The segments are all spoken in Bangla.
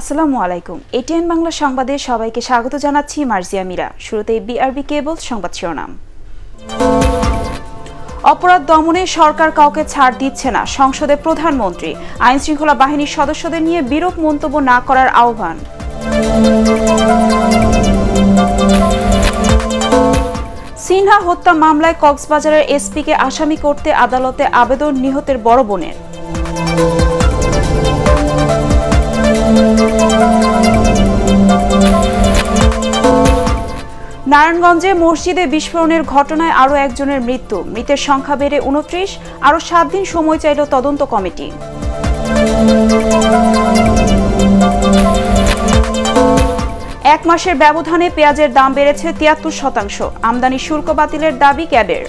আসসালামু আলাইকুম এটিএন বাংলা সংবাদে সবাইকে স্বাগত জানাচ্ছি মার্জিয়া মীরা। শুরুতেই বিআরবি কেবল সংবাদ শিরোনাম। অপরাধ দমনে সরকার কাউকে ছাড় দিচ্ছে না, সংসদে প্রধানমন্ত্রী আইন শৃঙ্খলা বাহিনীর সদস্যদের নিয়ে বিরূপ মন্তব্য না করার আহ্বান। সিনহা হত্যা মামলায় কক্সবাজারের এসপিকে আসামি করতে আদালতে আবেদন নিহতের বড় বোনের। নারায়ণগঞ্জে মসজিদে বিস্ফোরণের ঘটনায় আরও একজনের মৃত্যু, মৃতের সংখ্যা বেড়ে 29, আরও 7 দিন সময় চাইল তদন্ত কমিটি। এক মাসের ব্যবধানে পেঁয়াজের দাম বেড়েছে 73%, আমদানি শুল্ক বাতিলের দাবি ক্যাবের।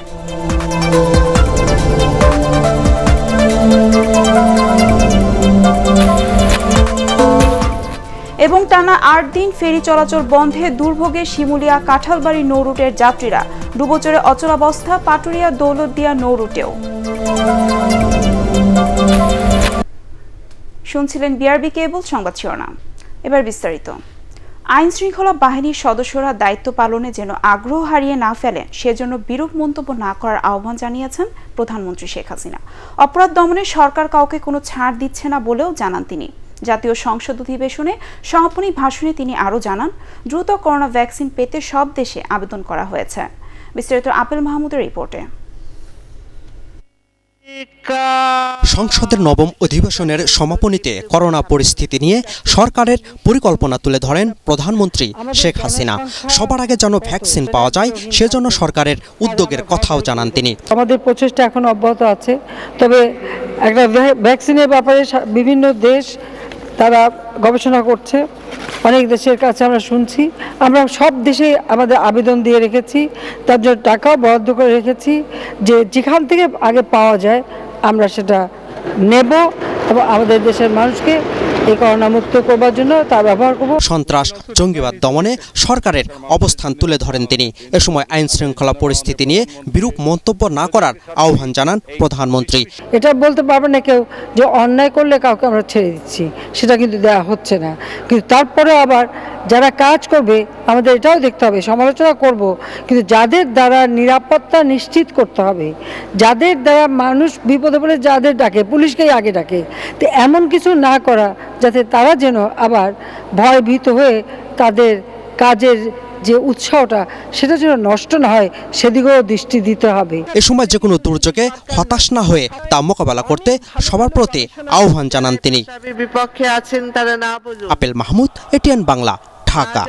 এবং টানা 8 দিন ফেরি চলাচল বন্ধে দুর্ভোগে শিমুলিয়া কাঁঠালবাড়ি নৌরুটের যাত্রীরা, ডুবোচরে অচলাবস্থা পাটুরিয়া দৌলতদিয়া নৌরুটেও। শুনছিলেন বিআরবি কেবল সংবাদ শিরোনাম। এবার বিস্তারিত। আইন শৃঙ্খলা বাহিনীর সদস্যরা দায়িত্ব পালনে যেন আগ্রহ হারিয়ে না ফেলেন সেজন্য বিরূপ মন্তব্য না করার আহ্বান জানিয়েছেন প্রধানমন্ত্রী শেখ হাসিনা। অপরাধ দমনে সরকার কাউকে কোনো ছাড় দিচ্ছে না বলেও জানান তিনি। জাতীয় সংসদ অধিবেশনে সমাপনী ভাষণে তিনি আরও জানান, দ্রুত করোনা ভ্যাকসিন পেতে সব দেশে আবেদন করা হয়েছে। বিস্তারিত আপেল মাহমুদের রিপোর্টে। সংসদের নবম অধিবেশনের সমাপনীতে করোনা পরিস্থিতি নিয়ে সরকারের পরিকল্পনা তুলে ধরেন প্রধানমন্ত্রী শেখ হাসিনা। সবার আগে যেন ভ্যাকসিন পাওয়া যায় সেজন্য সরকারের উদ্যোগের কথাও জানান তিনি। আমাদের প্রচেষ্টা এখন অব্যাহত আছে, তবে একটা ভ্যাকসিনের ব্যাপারে বিভিন্ন দেশ তারা গবেষণা করছে, অনেক দেশের কাছে আমরা শুনছি। আমরা সব দেশে আমাদের আবেদন দিয়ে রেখেছি, তার জন্য টাকাও বরাদ্দ করে রেখেছি, যে যেখান থেকে আগে পাওয়া যায় আমরা সেটা নেব এবং আমাদের দেশের মানুষকে এই করোনা মুক্ত করবার জন্য তা ব্যবহার করব। সন্ত্রাস জঙ্গিবাদ দমনে সরকারের অবস্থান তুলে ধরেন তিনি। এ সময় আইন শৃঙ্খলা পরিস্থিতি নিয়ে বিরূপ মন্তব্য না করার আহ্বান জানান প্রধানমন্ত্রী। এটা বলতে পারবে না কেউ যে অন্যায় করলে কাউকে আমরা ছেড়ে দিচ্ছি, সেটা কিন্তু দেওয়া হচ্ছে না। কিন্তু তারপরে আবার যারা কাজ করবে আমাদের এটাও দেখতে হবে, সমালোচনা করব, কিন্তু যাদের দ্বারা নিরাপত্তা নিশ্চিত করতে হবে, যাদের দ্বারা মানুষ বিপদে পড়ে যাদের ডাকে, পুলিশকেই আগে ডাকে, তো এমন কিছু না করা যাতে তারা যেন আবার ভয় ভীত হয়ে তাদের কাজের যে উৎসাহটা সেটা যেন নষ্ট না হয় সেদিকেও দৃষ্টি দিতে হবে। এ সময় যে কোনো দুর্যোগে হতাশ না হয়ে তা মোকাবেলা করতে সবার প্রতি আহ্বান জানান তিনি। বিপক্ষে আছেন তারা না বুঝুন। আপেল মাহমুদ, এটিএন বাংলা, ঢাকা।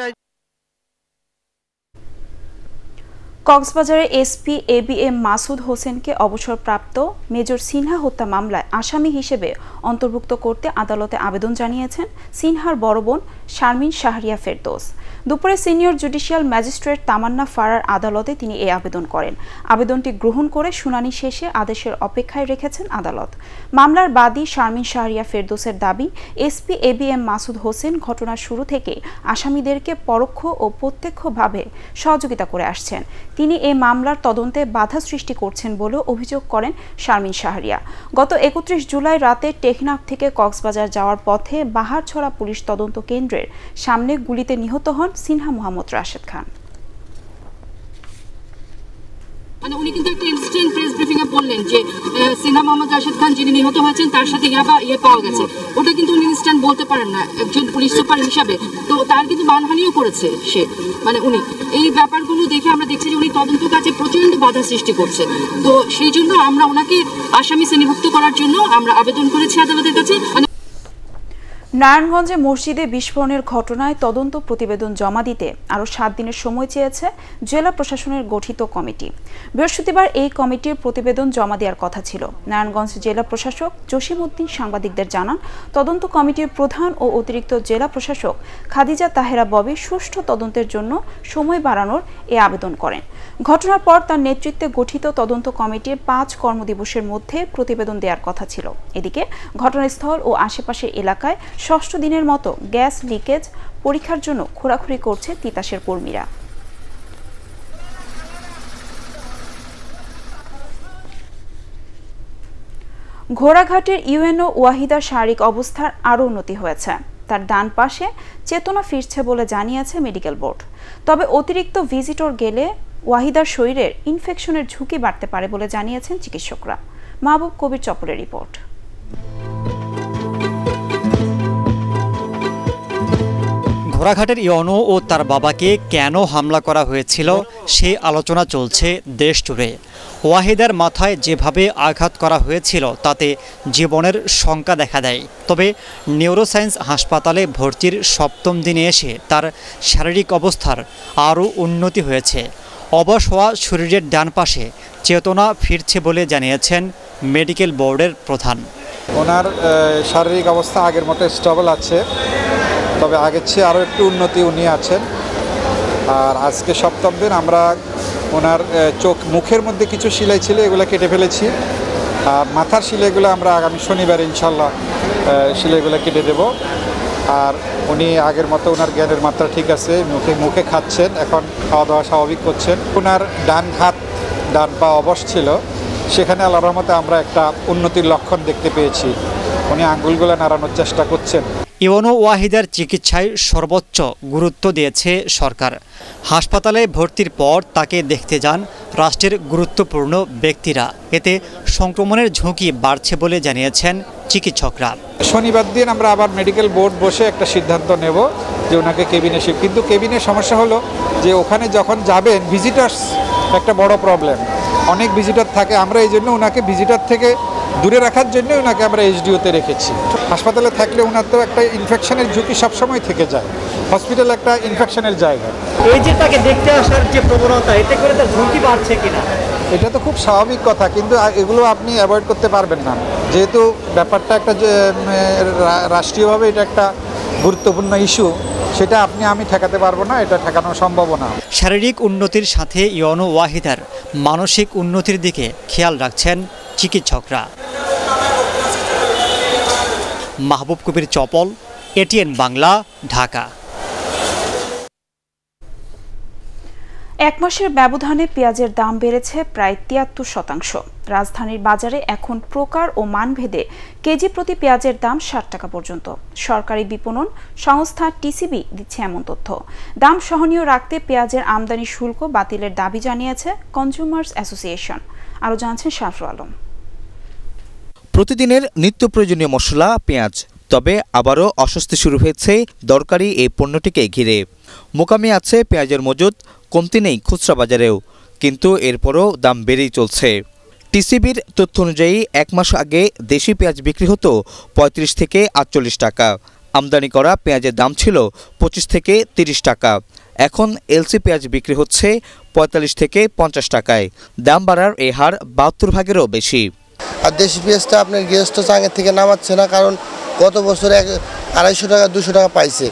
কক্সবাজারের এসপি এবিএম মাসুদ হোসেনকে অবসরপ্রাপ্ত মেজর সিনহা হত্যা মামলায় আসামি হিসেবে অন্তর্ভুক্ত করতে আদালতে আবেদন জানিয়েছেন সিনহার বড় বোন শারমিন শাহরিয়া ফেরদৌস। দুপুরে সিনিয়র জুডিশিয়াল ম্যাজিস্ট্রেট তামান্না ফারার আদালতে তিনি এই আবেদন করেন। আবেদনটি গ্রহণ করে শুনানি শেষে আদেশের অপেক্ষায় রেখেছেন আদালত। মামলার বাদী শারমিন শাহরিয়া ফেরদৌসের দাবি, এসপি এবিএম মাসুদ হোসেন ঘটনার শুরু থেকেই আসামিদেরকে পরোক্ষ ও প্রত্যক্ষভাবে সহযোগিতা করে আসছেন। তিনি এই মামলার তদন্তে বাধা সৃষ্টি করছেন বলেও অভিযোগ করেন শারমিন শাহরিয়া। গত 31 জুলাই রাতে টেকনাফ থেকে কক্সবাজার যাওয়ার পথে বাহারছড়া পুলিশ তদন্ত কেন্দ্রের সামনে গুলিতে নিহত হন সিনহা মোহাম্মদ রাশেদ খান। উনি কিন্তু একটা ইনস্ট্যান্ট প্রেস ব্রিফিং এ বললেন যে সিনহা মোহাম্মদ রাশেদ খান যিনি নিহত হয়েছেন তার সাথে ইয়ে পাওয়া গেছে। ওটা কিন্তু উনি ইনস্ট্যান্ট বলতে পারেন না একজন পুলিশ সুপার হিসাবে, তো তার কিন্তু মানহানিও করেছে সে। মানে উনি এই ব্যাপারগুলো দেখে আমরা দেখছি যে উনি তদন্ত কাজে প্রচন্ড বাধা সৃষ্টি করছে। তো সেই জন্য আমরা ওনাকে আসামি শ্রেণীভুক্ত করার জন্য আমরা আবেদন করেছি আদালতের কাছে। নারায়ণগঞ্জে মসজিদে বিস্ফোরণের ঘটনায় তদন্ত প্রতিবেদন জমা দিতে আরও 7 দিনের সময় চেয়েছে জেলা প্রশাসনের গঠিত কমিটি। বৃহস্পতিবার এই কমিটির প্রতিবেদন জমা দেওয়ার কথা ছিল। নারায়ণগঞ্জ জেলা প্রশাসক জসিম উদ্দিন সাংবাদিকদের জানান, তদন্ত কমিটির প্রধান ও অতিরিক্ত জেলা প্রশাসক খাদিজা তাহেরা ববি সুষ্ঠু তদন্তের জন্য সময় বাড়ানোর এ আবেদন করেন। ঘটনার পর তার নেতৃত্বে গঠিত তদন্ত কমিটির 5 কর্মদিবসের মধ্যে প্রতিবেদন দেওয়ার কথা ছিল। এদিকে ঘটনাস্থল ও আশেপাশের এলাকায় 6ষ্ঠ দিনের মতো গ্যাস লিকেজ পরীক্ষার জন্য খোঁড়াখুঁড়ি করছে তিতাসের কর্মীরা। ঘোড়াঘাটের ইউএনও ওয়াহিদার শারীরিক অবস্থার আরও উন্নতি হয়েছে। তার ডান পাশে চেতনা ফিরছে বলে জানিয়েছে মেডিকেল বোর্ড। তবে অতিরিক্ত ভিজিটর গেলে ওয়াহিদার শরীরের ইনফেকশনের ঝুঁকি বাড়তে পারে বলে জানিয়েছেন চিকিৎসকরা। মাহবুব কবির চপরের রিপোর্ট। ঘোড়াঘাটের ইয়নো ও তার বাবাকে কেন হামলা করা হয়েছিল সে আলোচনা চলছে দেশ জুড়ে। ওয়াহিদার মাথায় যেভাবে আঘাত করা হয়েছিল তাতে জীবনের শঙ্কা দেখা দেয়। তবে নিউরোসায়েন্স হাসপাতালে ভর্তির সপ্তম দিনে এসে তার শারীরিক অবস্থার আরও উন্নতি হয়েছে। অবশ হওয়া শরীরের ডান পাশে চেতনা ফিরছে বলে জানিয়েছেন মেডিকেল বোর্ডের প্রধান। ওনার শারীরিক অবস্থা আগের মতো স্টেবল আছে, তবে আগের চেয়ে আরও একটু উন্নতি উনি আছেন। আর আজকে সপ্তম দিন আমরা ওনার চোখ মুখের মধ্যে কিছু সেলাই ছিল, এগুলো কেটে ফেলেছি। আর মাথার সেলাইগুলো আমরা আগামী শনিবার ইনশাল্লাহ সেলাইগুলো কেটে দেব। আর উনি আগের মতো ওনার জ্ঞানের মাত্রা ঠিক আছে, মুখে খাচ্ছেন, এখন খাওয়া দাওয়া স্বাভাবিক করছেন। ওনার ডান পা অবশ ছিল, সেখানে আল্লাহর রহমতে আমরা একটা উন্নতির লক্ষণ দেখতে পেয়েছি, উনি আঙ্গুলগুলো নাড়ানোর চেষ্টা করছেন। ইওনো ওয়াহিদার চিকিৎসায় সর্বোচ্চ গুরুত্ব দিয়েছে সরকার। হাসপাতালে ভর্তির পর তাকে দেখতে যান রাষ্ট্রের গুরুত্বপূর্ণ ব্যক্তিরা। এতে সংক্রমণের ঝুঁকি বাড়ছে বলে জানিয়েছেন চিকিৎসকরা। শনিবার দিন আমরা আবার মেডিকেল বোর্ড বসে একটা সিদ্ধান্ত নেব যে ওনাকে কেবিনে শিফট। কিন্তু কেবিনের সমস্যা হলো যে ওখানে যখন যাবেন ভিজিটার্স একটা বড় প্রবলেম, অনেক ভিজিটার থাকে। আমরা এই জন্য ওনাকে ভিজিটার থেকে দূরে রাখার জন্য ওনাকে আমরা এইচডিওতে রেখেছি। হাসপাতালে থাকলে ওনার তো একটা ইনফেকশনের ঝুঁকি সবসময় থেকে যায়, হসপিটাল একটা ইনফেকশনের জায়গা। এই যে তাকে দেখতে আসার যে প্রবণতা, এতে করে তার ঝুঁকি বাড়ছে কিনা এটা তো খুব স্বাভাবিক কথা, কিন্তু এগুলো আপনি অ্যাভয়েড করতে পারবেন না, যেহেতু ব্যাপারটা একটা রাষ্ট্রীয়ভাবে এটা একটা গুরুত্বপূর্ণ ইস্যু, সেটা আমি ঠেকাতে পারবো না, এটা ঠেকানো সম্ভব না। শারীরিক উন্নতির সাথে ইওনো ওয়াহিদার মানসিক উন্নতির দিকে খেয়াল রাখছেন চিকিৎসকরা। মাহবুব কবির চপল, এটিএন বাংলা, ঢাকা। এক মাসের ব্যবধানে পেঁয়াজের দাম বেড়েছে প্রায় ৭৩%। রাজধানীর বাজারে এখন প্রকার ও মানভেদে কেজি প্রতি পেঁয়াজের দাম ৬০ টাকা পর্যন্ত। সরকারি বিপণন সংস্থা টিসিবি দিচ্ছে এমন তথ্য। দাম সহনীয় রাখতে পেঁয়াজের আমদানি শুল্ক বাতিলের দাবি জানিয়েছে কনজিউমার্স অ্যাসোসিয়েশন। আরও জানছেন শাফরুল আলম। প্রতিদিনের নিত্য প্রয়োজনীয় মশলা পেঁয়াজ, তবে আবারও অস্বস্তি শুরু হয়েছে দরকারি এই পণ্যটিকে ঘিরে। মোকামে আছে পেঁয়াজের মজুদ, কমতি নেই খুচরা বাজারেও, কিন্তু এরপরও দাম বেড়েই চলছে। টিসিবির তথ্য অনুযায়ী এক মাস আগে দেশি পেঁয়াজ বিক্রি হতো ৩৫ থেকে ৪৮ টাকা, আমদানি করা পেঁয়াজের দাম ছিল ২৫ থেকে ৩০ টাকা। এখন এলসি পেঁয়াজ বিক্রি হচ্ছে ৪৫ থেকে ৫০ টাকায়। দাম বাড়ার এ হার ৭২ ভাগেরও বেশি। আর দেশি পেঁয়াজটা আপনার গৃহস্থ চাঙের থেকে নামাচ্ছে না, কারণ গত বছরে ২৫০ টাকা ২০০ টাকা পাইছে,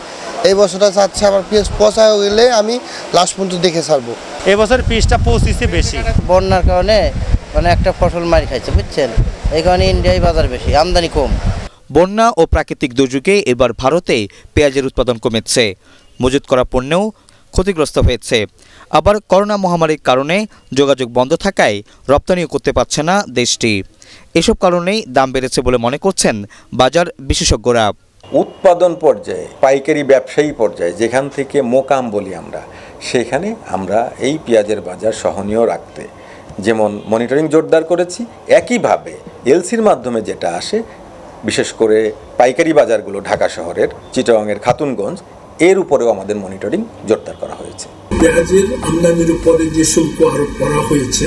এই বছরটা চাচ্ছে আমার পেঁয়াজ পচা গেলে আমি লাস্ট পর্যন্ত দেখে ছাড়বো। এবছর পেঁয়াজটা পঁচিশে বেশি, বন্যার কারণে মানে একটা ফসল মারি খাইছে, বুঝছেন, এই কারণে ইন্ডিয়ায় বাজার বেশি, আমদানি কম। বন্যা ও প্রাকৃতিক দুর্যোগে এবার ভারতে পেঁয়াজের উৎপাদন কমেছে, মজুত করা পণ্যও ক্ষতিগ্রস্ত হয়েছে। আবার করোনা মহামারীর কারণে যোগাযোগ বন্ধ থাকায় রপ্তানিও করতে পারছে না দেশটি। এসব কারণেই দাম বেড়েছে বলে মনে করছেন বাজার বিশেষজ্ঞরা। উৎপাদন পর্যায়ে, পাইকারি ব্যবসায়ী পর্যায়ে, যেখান থেকে মোকাম বলি আমরা, সেখানে আমরা এই পেঁয়াজের বাজার সহনীয় রাখতে যেমন মনিটরিং জোরদার করেছি, একইভাবে এলসির মাধ্যমে যেটা আসে, বিশেষ করে পাইকারি বাজারগুলো ঢাকা শহরের, চিটাগংয়ের খাতুনগঞ্জ, এর উপরেও আমাদের মনিটরিং জোরদার করা হয়েছে। পেঁয়াজের আমদানির উপরে যে শুল্ক আরোপ করা হয়েছে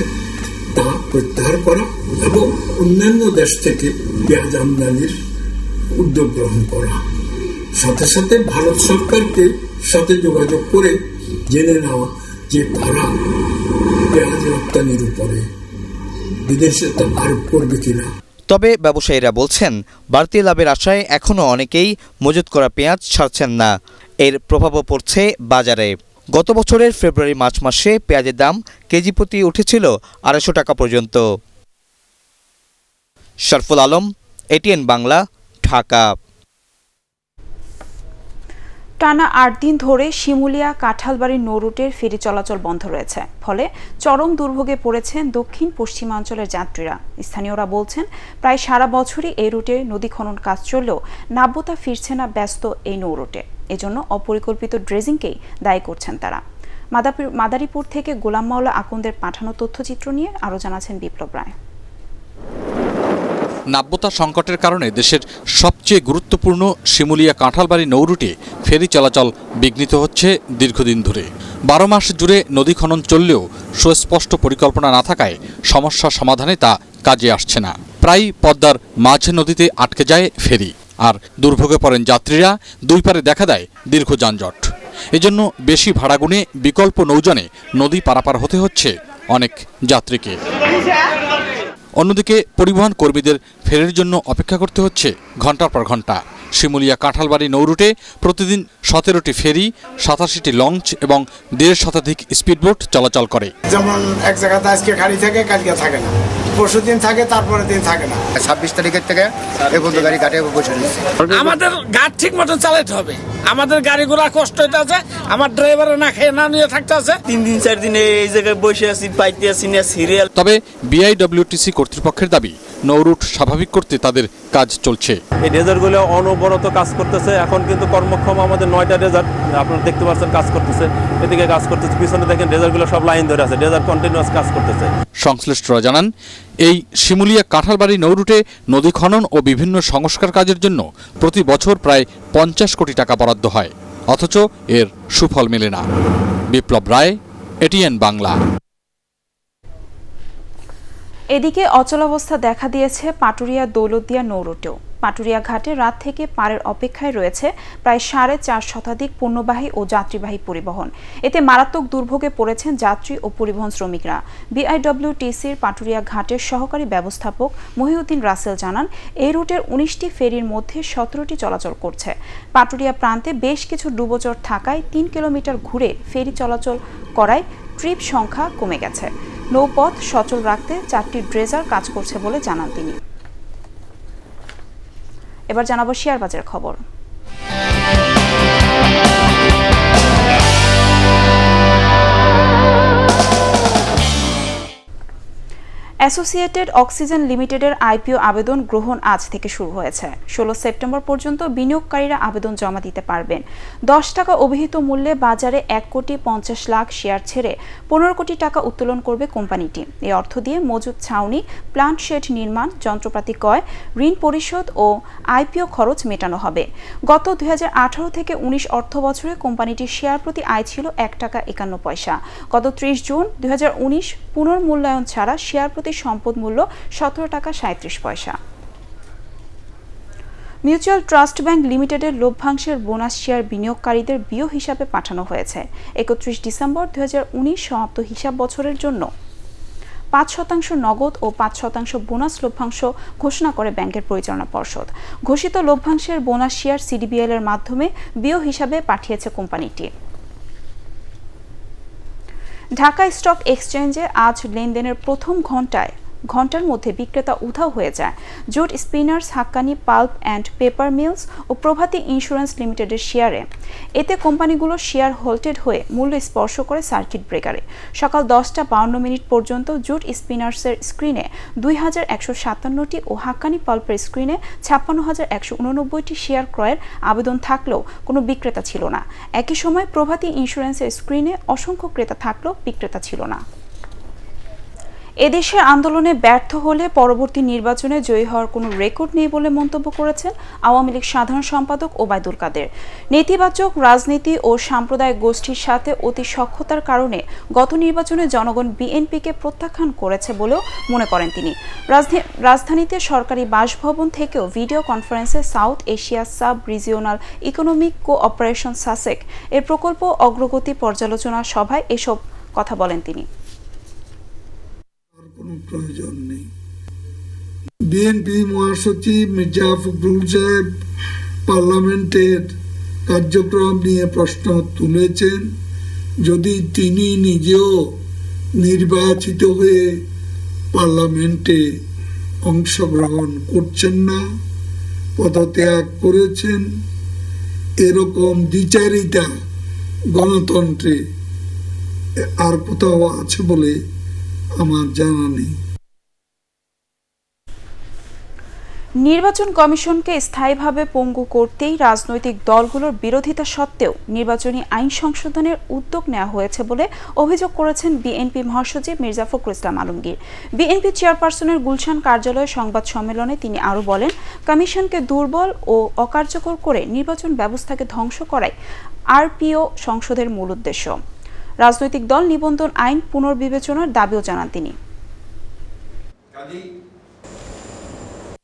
তা প্রত্যাহার করা এবং অন্যান্য দেশ থেকে পেঁয়াজ আমদানির উদ্যোগ গ্রহণ করা, সাথে সাথে ভারত সরকারকে সাথে যোগাযোগ করে জেনে নেওয়া যে তারা পেঁয়াজ রপ্তানির উপরে বিদেশে তা আরোপ করবে কিনা। তবে ব্যবসায়ীরা বলছেন বাড়তি লাভের আশায় এখনও অনেকেই মজুত করা পেঁয়াজ ছাড়ছেন না, এর প্রভাবও পড়ছে বাজারে। গত বছরের ফেব্রুয়ারি-মার্চ মাসে পেঁয়াজের দাম কেজি প্রতি উঠেছিল ২৫০ টাকা পর্যন্ত। শরফুল আলম, এটিএন বাংলা, ঢাকা। টানা ৮ দিন ধরে শিমুলিয়া কাঁঠালবাড়ি নৌরুটের ফেরি চলাচল বন্ধ রয়েছে। ফলে চরম দুর্ভোগে পড়েছেন দক্ষিণ পশ্চিমাঞ্চলের যাত্রীরা। স্থানীয়রা বলছেন, প্রায় সারা বছরই এই রুটে নদী খনন কাজ চললেও নাব্যতা ফিরছে না ব্যস্ত এই নৌরুটে। এজন্য অপরিকল্পিত ড্রেজিংকেই দায়ী করছেন তারা। মাদারীপুর থেকে গোলাম মাওলা আকন্দের পাঠানো তথ্যচিত্র নিয়ে আরও জানাচ্ছেন বিপ্লব রায়। নাব্যতা সংকটের কারণে দেশের সবচেয়ে গুরুত্বপূর্ণ শিমুলিয়া কাঁঠালবাড়ি নৌরুটে ফেরি চলাচল বিঘ্নিত হচ্ছে দীর্ঘদিন ধরে। ১২ মাস জুড়ে নদী খনন চললেও সুস্পষ্ট পরিকল্পনা না থাকায় সমস্যা সমাধানে তা কাজে আসছে না। প্রায় পদ্মার মাঝে নদীতে আটকে যায় ফেরি, আর দুর্ভোগে পড়েন যাত্রীরা। দুই পারে দেখা দেয় দীর্ঘ যানজট। এজন্য বেশি ভাড়া গুনে বিকল্প নৌযানে নদী পারাপার হতে হচ্ছে অনেক যাত্রীকে। অন্যদিকে পরিবহন কর্মীদের ফেরির জন্য অপেক্ষা করতে হচ্ছে ঘন্টার পর ঘণ্টা। শিমুলিয়া কাঁঠালবাড়ি নৌরুটে প্রতিদিন ১৭টি ফেরি, ৮৭টি লঞ্চ এবং ১৫০ শতাধিক স্পিডবোট চলাচল করে। যেমন এক জায়গাতে আজকে গাড়ি থাকে, কালকে থাকে না, পরশু দিন থাকে, তারপরে দিন থাকে না। 26 তারিখের থেকে এই বন্ধ গাড়ি কাটে বসে রয়েছে। আমাদের গাড়ি ঠিক মতো চালাতে হবে, আমাদের গাড়িগুলো কষ্ট হতে আছে, আমার ড্রাইভারও না খেয়ে না নিয়ে থাকতে আছে। ৩ দিন ৪ দিন এই জায়গায় বসে আছি, পাইতে আসি না সিরিয়াল। তবে বিআইডব্লিউটিসি কর্তৃপক্ষের দাবি, নৌরুট স্বাভাবিক করতে তাদের কাজ চলছে। এই ড্রেজারগুলো অনবরত কাজ করতেছে। এখন কিন্তু কর্মক্ষম আমাদের 9টা ড্রেজার, আপনারা দেখতে পাচ্ছেন, কাজ করতেছে। এদিকে কাজ করতেছে, পিছনে দেখেন ড্রেজারগুলো সব লাইন ধরে আছে, ড্রেজার কন্টিনিউয়াস কাজ করতেছে। সংশ্লিষ্টরা জানান, এই শিমুলিয়া কাঁঠালবাড়ি নৌরুটে নদী খনন ও বিভিন্ন সংস্কার কাজের জন্য প্রতি বছর প্রায় ৫০ কোটি টাকা বরাদ্দ হয়, অথচ এর সুফল মেলে না। বিপ্লব রায়, এটিএন বাংলা। এদিকে অচলাবস্থা দেখা দিয়েছে পাটুরিয়া দৌলতদিয়া নৌরুটেও। পাটুরিয়া ঘাটে রাত থেকে পারের অপেক্ষায় রয়েছে প্রায় ৪.৫ শতাধিক পণ্যবাহী ও যাত্রীবাহী পরিবহন। এতে মারাত্মক দুর্ভোগে পড়েছেন যাত্রী ও পরিবহন শ্রমিকরা। বিআইডব্লিউটিসির পাটুরিয়া ঘাটের সহকারী ব্যবস্থাপক মহিউদ্দিন রাসেল জানান, এই রুটের ১৯টি ফেরির মধ্যে 17টি চলাচল করছে। পাটুরিয়া প্রান্তে বেশ কিছু ডুবোচর থাকায় ৩ কিলোমিটার ঘুরে ফেরি চলাচল করায় ট্রিপ সংখ্যা কমে গেছে। নৌপথ সচল রাখতে ৪টি ড্রেজার কাজ করছে বলে জানান তিনি। এবার জানাবো শেয়ার বাজার খবর। অ্যাসোসিয়েটেড অক্সিজেন লিমিটেডের আইপিও আবেদন গ্রহণ আজ থেকে শুরু হয়েছে। ১৬ সেপ্টেম্বর পর্যন্ত বিনিয়োগকারীরা আবেদন জমা দিতে পারবেন। ১০ টাকা অভিহিত মূল্যে বাজারে ১,৫০,০০,০০০ শেয়ার ছেড়ে ১৫ কোটি টাকা উত্তোলন করবে কোম্পানিটি। এই অর্থ দিয়ে মজুদ ছাউনি, প্লান্ট শেড নির্মাণ, যন্ত্রপাতি ক্রয়, ঋণ পরিশোধ ও আইপিও খরচ মেটানো হবে। গত ২০১৮ থেকে ১৯ অর্থ বছরে কোম্পানিটির শেয়ার প্রতি আয় ছিল ১ টাকা ৫১ পয়সা। গত ৩০ জুন ২০১৯ পুনর্মূল্যায়ন ছাড়া শেয়ার প্রতি সম্পদ মূল্য ১৭ টাকা ৩৭ পয়সা। মিউচুয়াল ট্রাস্ট ব্যাংক লিমিটেডের লভ্যাংশের বোনাস শেয়ার বিনিয়োগকারীদের বিও হিসাবে পাঠানো হয়েছে। ৩১ ডিসেম্বর ২০১৯ সমাপ্ত হিসাব বছরের জন্য ৫% নগদ ও ৫% বোনাস লভ্যাংশ ঘোষণা করে ব্যাংকের পরিচালনা পর্ষদ। ঘোষিত লভ্যাংশের বোনাস শেয়ার সিডিবিএল এর মাধ্যমে বিও হিসাবে পাঠিয়েছে কোম্পানিটি। ঢাকা স্টক এক্সচেঞ্জে আজ লেনদেনের প্রথম ঘন্টার মধ্যে বিক্রেতা উধাও হয়ে যায়। Jute spinners, Haqqani pulp and paper mills ও প্রভাতী ইন্স্যুরেন্স লিমিটেডের শেয়ারে। এতে কোম্পানিগুলো শেয়ার হোল্ডেড হয়ে মূল্য স্পর্শ করে সার্কিট ব্রেকারে। সকাল ১০টা ৫২ মিনিট পর্যন্ত জুট স্পিনার্সের স্ক্রিনে ২,১৫৭টি ও হাক্কানি পাল্পের স্ক্রিনে ৫৬,১৮৯টি শেয়ার ক্রয়ের আবেদন থাকলেও কোনো বিক্রেতা ছিল না। একই সময় প্রভাতী ইন্স্যুরেন্সের স্ক্রিনে অসংখ্য ক্রেতা থাকলেও বিক্রেতা ছিল না। এদেশের আন্দোলনে ব্যর্থ হলে পরবর্তী নির্বাচনে জয়ী হওয়ার কোনো রেকর্ড নেই বলে মন্তব্য করেছেন আওয়ামী লীগ সাধারণ সম্পাদক ওবায়দুল কাদের। নেতিবাচক রাজনীতি ও সাম্প্রদায়িক গোষ্ঠীর সাথে অতি সখ্যতার কারণে গত নির্বাচনে জনগণ বিএনপিকে প্রত্যাখ্যান করেছে বলেও মনে করেন তিনি। রাজধানীতে সরকারি বাসভবন থেকেও ভিডিও কনফারেন্সে south Asia sub regional economic cooperation SASEC এর প্রকল্প অগ্রগতি পর্যালোচনা সভায় এসব কথা বলেন তিনি। প্রয়োজন নেই। বিএনপি মহাসচিব মির্জা ফখরুল সাহেব পার্লামেন্টের কার্যক্রম নিয়ে প্রশ্ন তুলেছেন। যদি তিনি নিজেও নির্বাচিত হয়ে পার্লামেন্টে অংশগ্রহণ করছেন না, পদত্যাগ করেছেন, এরকম দ্বিচারিতা গণতন্ত্রে আর কোথাও আছে বলে আমার জানা নেই। নির্বাচন কমিশনকে স্থায়ীভাবে পঙ্গু করতেই রাজনৈতিক দলগুলোর বিরোধিতা সত্ত্বেও নির্বাচনী আইন সংশোধনের উদ্যোগ নেওয়া হয়েছে বলে অভিযোগ করেছেন বিএনপি মহাসচিব মির্জা ফখরুল ইসলাম আলমগীর। বিএনপি চেয়ারপারসনের গুলশান কার্যালয়ে সংবাদ সম্মেলনে তিনি আরও বলেন, কমিশনকে দুর্বল ও অকার্যকর করে নির্বাচন ব্যবস্থাকে ধ্বংস করাই আরপিও সংসদের মূল উদ্দেশ্য। রাজনৈতিক দল নিবন্ধন আইন পুনর্বিবেচনার দাবিও জানান তিনি।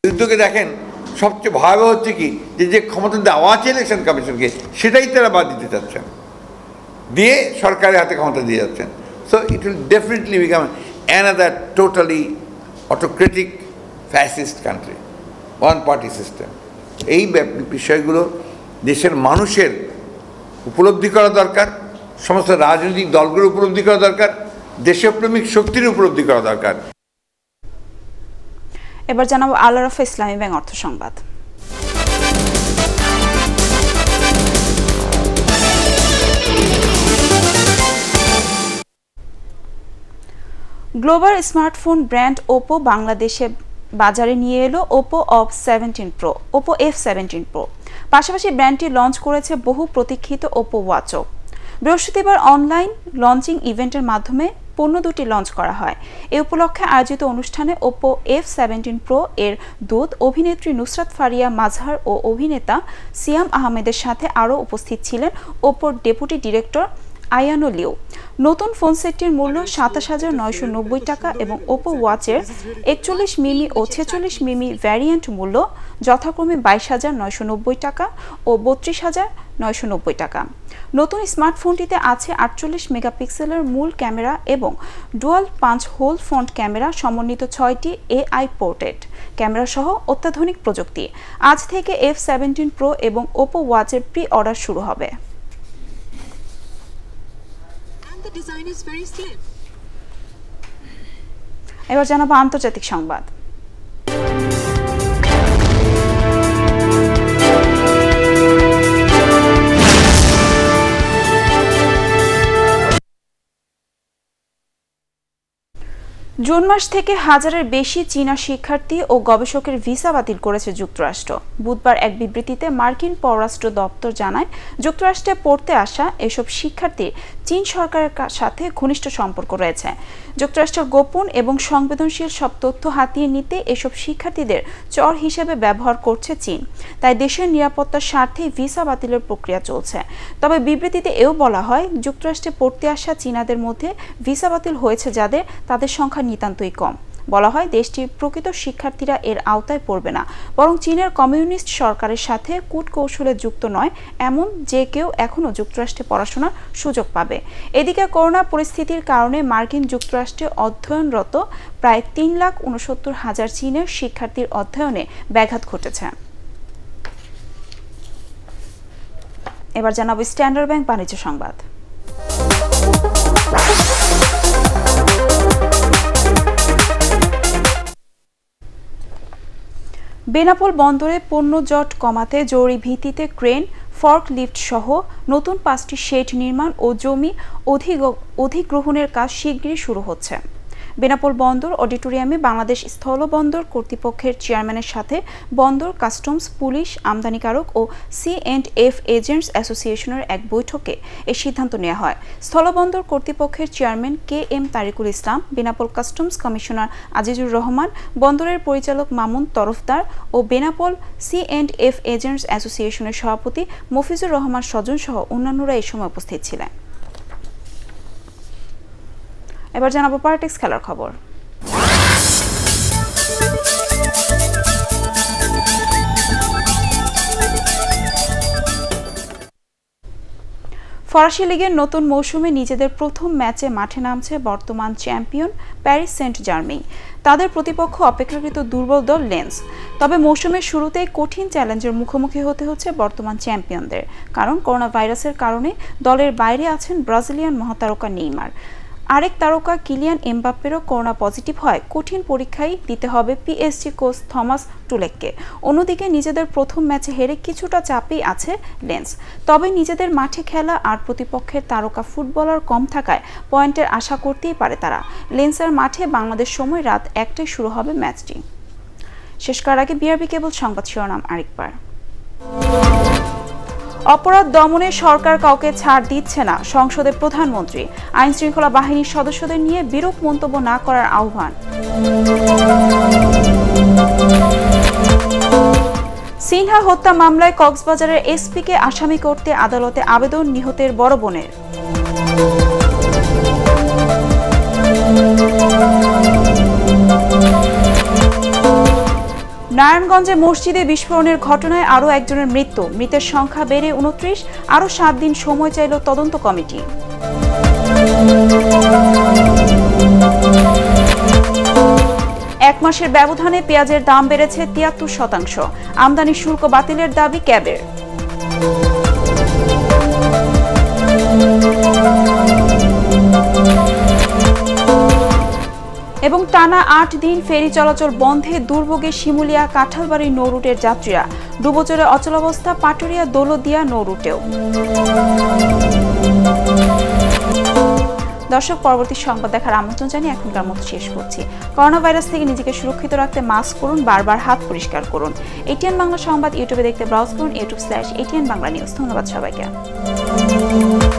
যুদ্ধকে দেখেন সবচেয়ে ভয়াবহ হচ্ছে কি যে ক্ষমতা দেওয়া আছে ইলেকশন কমিশনকে, সেটাই তারা বাদ দিতে চাচ্ছেন, দিয়ে সরকারের হাতে ক্ষমতা দিয়ে যাচ্ছেন। So it will definitely become another totally autocratic fascist country, one party system. এই বিষয়গুলো দেশের মানুষের উপলব্ধি করা দরকার, সমস্ত রাজনৈতিক দলগুলো উপলব্ধি করা দরকার, দেশপ্রেমিক শক্তির উপলব্ধি করা দরকার। এবার জানাবো আল আরাফা ইসলামী ব্যাংক অর্থ সংবাদ। গ্লোবাল স্মার্টফোন ব্র্যান্ড ওপো বাংলাদেশে বাজারে নিয়ে এলো ওপো F17 Pro। পাশাপাশি ব্র্যান্ডটি লঞ্চ করেছে বহু প্রতীক্ষিত ওপো ওয়াচও। বৃহস্পতিবার অনলাইন লঞ্চিং ইভেন্টের মাধ্যমে পণ্য দুটি লঞ্চ করা হয়। এ উপলক্ষে আয়োজিত অনুষ্ঠানে ওপো F17 Pro এর দূত অভিনেত্রী নুসরাত ফারিয়া মাজহার ও অভিনেতা সিয়াম আহমেদের সাথে আরও উপস্থিত ছিলেন ওপোর ডেপুটি ডিরেক্টর আয়ানো লিও। নতুন ফোন সেটটির মূল্য 27,990 টাকা এবং ওপো ওয়াচের 41 মিমি ও 46 মিমি ভ্যারিয়েন্ট মূল্য যথাক্রমে 22,990 টাকা ও 32,990 টাকা। নতুন স্মার্টফোনটিতে আছে 48 মেগাপিক্সেলের মূল ক্যামেরা এবং ডুয়াল পাঁচ হোল ফ্রন্ট ক্যামেরা সমন্বিত 6টি AI পোর্ট্রেট ক্যামেরা সহ অত্যাধুনিক প্রযুক্তি। আজ থেকে F17 Pro এবং ওপো ওয়াচের প্রি অর্ডার শুরু হবে। এবার জানাবো আন্তর্জাতিক সংবাদ। জুন মাস থেকে হাজারের বেশি চীনা শিক্ষার্থী ও গবেষকের ভিসা বাতিল করেছে যুক্তরাষ্ট্র। বুধবার এক বিবৃতিতে মার্কিন পররাষ্ট্র দপ্তর জানায়, যুক্তরাষ্ট্রে পড়তে আসা এসব শিক্ষার্থীর চীন সরকারের সাথে ঘনিষ্ঠ সম্পর্ক রয়েছে। যুক্তরাষ্ট্রের গোপন এবং সংবেদনশীল সব তথ্য হাতিয়ে নিতে এসব শিক্ষার্থীদের চর হিসেবে ব্যবহার করছে চীন। তাই দেশের নিরাপত্তার স্বার্থে ভিসা বাতিলের প্রক্রিয়া চলছে। তবে বিবৃতিতে এও বলা হয়, যুক্তরাষ্ট্রে পড়তে আসা চীনাদের মধ্যে ভিসা বাতিল হয়েছে যাদের, তাদের সংখ্যা নিতান্তই কম। বলা হয়, দেশটির প্রকৃত শিক্ষার্থীরা এর আওতায় পড়বে না, বরং চীনের কমিউনিস্ট সরকারের সাথে কূটকৌশলে যুক্ত নয় এমন যে কেউ এখনও যুক্তরাষ্ট্রে পড়াশোনার সুযোগ পাবে। এদিকে করোনা পরিস্থিতির কারণে মার্কিন যুক্তরাষ্ট্রে অধ্যয়নরত প্রায় 3,69,000 চীনের শিক্ষার্থীর অধ্যয়নে ব্যাঘাত ঘটেছে। এবার জানাবো স্ট্যান্ডার্ড ব্যাংক বাণিজ্য সংবাদ। বেনাপোল বন্দরে পণ্য জট কমাতে জরুরি ভিত্তিতে ক্রেন, ফর্কলিফট সহ নতুন 5টি শেড নির্মাণ ও জমি অধিগ্রহণের কাজ শিগগিরই শুরু হচ্ছে। বেনাপোল বন্দর অডিটোরিয়ামে বাংলাদেশ স্থলবন্দর কর্তৃপক্ষের চেয়ারম্যানের সাথে বন্দর, কাস্টমস, পুলিশ, আমদানিকারক ও C&F এজেন্টস অ্যাসোসিয়েশনের এক বৈঠকে এই সিদ্ধান্ত নেওয়া হয়। স্থলবন্দর কর্তৃপক্ষের chairman KM Tarikul Islam, Benapole customs commissioner Azizur Rahman, বন্দরের পরিচালক মামুন তরফদার ও বেনাপোল C&F এজেন্টস অ্যাসোসিয়েশনের সভাপতি মফিজুর রহমান স্বজন সহ অন্যান্যরা এই সময় উপস্থিত ছিলেন। এবার জানাবো পার্টিক্স খেলার খবর। ফরাসি লিগের নতুন মৌসুমে নিজেদের প্রথম ম্যাচে মাঠে নামছে বর্তমান চ্যাম্পিয়ন প্যারিস সেন্ট জার্মেইন। তাদের প্রতিপক্ষ অপেক্ষাকৃত দুর্বল দল লেন্স। তবে মৌসুমের শুরুতেই কঠিন চ্যালেঞ্জের মুখোমুখি হতে হচ্ছে বর্তমান চ্যাম্পিয়নদের, কারণ করোনা ভাইরাসের কারণে দলের বাইরে আছেন ব্রাজিলিয়ান মহাতারকা নেইমার। आरेक तारका किलियान एम्बाप्पेरो करोना पजिटिव हय़ कठिन परीक्षाई दिते हबे पिएसजी कोच थमास टुलेकके। अन्यदिके निजेदेर प्रथम मैचे हेरे किछुटा चापेई आछे लेंस, तबे निजेदेर माठे खेला आर प्रतिपक्षेर तारका फुटबलार कम थाकाय पয়েন্টের आशा करतेई पारे तारा। लेंसের মাঠে বাংলাদেশ সময় রাত ১টায় শুরু হবে ম্যাচটি। শেষ করার আগে বিআরবি কেবল সংবাদ শিরোনাম আরেকবার। अपराध दमने सरकार काउके छाड़ दिच्छे ना, संसदे प्रधानमंत्री आईन श्रृंखला बाहिनीर सदस्यदेर निये बिरूप मंतब्य ना करार आह्वान। सिनहा हत्या मामलाय कक्सबाजारेर एसपी के आसामी करते आदालते आवेदन निहतेर बड़ बोनेर। नारायणगंजे मस्जिदे विस्फोरणेर घटनाय आरो एकजनेर मृत्यु, मृतेर संख्या बेड़े 29, आरो 7 दिन समय चाइल तदंत कमिटी। एक मासेर व्यवधाने पेंयाजेर दाम बेड़ेछे 73%, आमदानी शुल्क बातिलेर दाबी क्याबेर। एवं टाना 8 दिन फेरी चलाचल बंधे दुर्भोगे शिमुलिया काठालबाड़ी नौरुटेर यात्रीरा, डुबोचरे अचलावस्था पाटुरिया दौलतदिया नौरुटेओ। दर्शक परवर्ती संबाद देखार आमंत्रण जानिए एखनकार मतो शेष करछि। करोना भाइरास थेके निजेके सुरक्षित राखते मास्क परुन, बार बार हाथ परिष्कार करुन। एटीएन बांगला संबाद यूट्यूबे देखते ब्राउज करुन youtube/ATN Bangla News। धन्यवाद सबाइके।